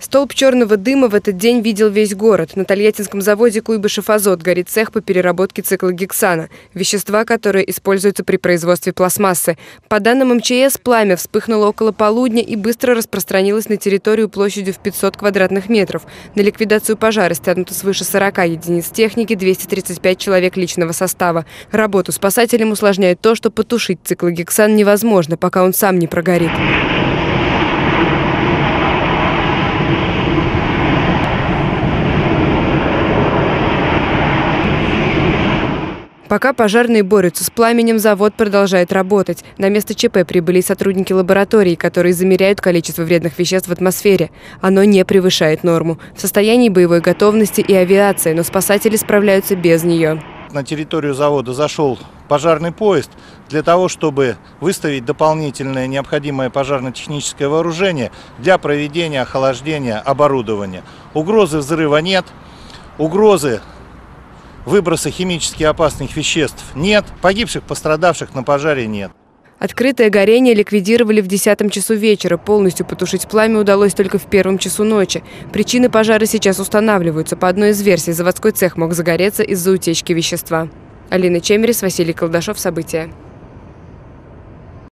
Столб черного дыма в этот день видел весь город. На тольяттинском заводе «КуйбышевАзот» горит цех по переработке циклогексана – вещества, которые используются при производстве пластмассы. По данным МЧС, пламя вспыхнуло около полудня и быстро распространилось на территорию площадью в 500 квадратных метров. На ликвидацию пожара стянуто свыше 40 единиц техники, 235 человек личного состава. Работу спасателям усложняет то, что потушить циклогексан невозможно, пока он сам не прогорит. Пока пожарные борются с пламенем, завод продолжает работать. На место ЧП прибыли сотрудники лаборатории, которые замеряют количество вредных веществ в атмосфере. Оно не превышает норму. В состоянии боевой готовности и авиация, но спасатели справляются без нее. На территорию завода зашел пожарный поезд для того, чтобы выставить дополнительное необходимое пожарно-техническое вооружение для проведения охлаждения оборудования. Угрозы взрыва нет, угрозы выброса химически опасных веществ нет, погибших, пострадавших на пожаре нет. Открытое горение ликвидировали в 10 часу вечера. Полностью потушить пламя удалось только в 1 часу ночи. Причины пожара сейчас устанавливаются. По одной из версий, заводской цех мог загореться из-за утечки вещества. Алина Чемерис, Василий Колдашов. События.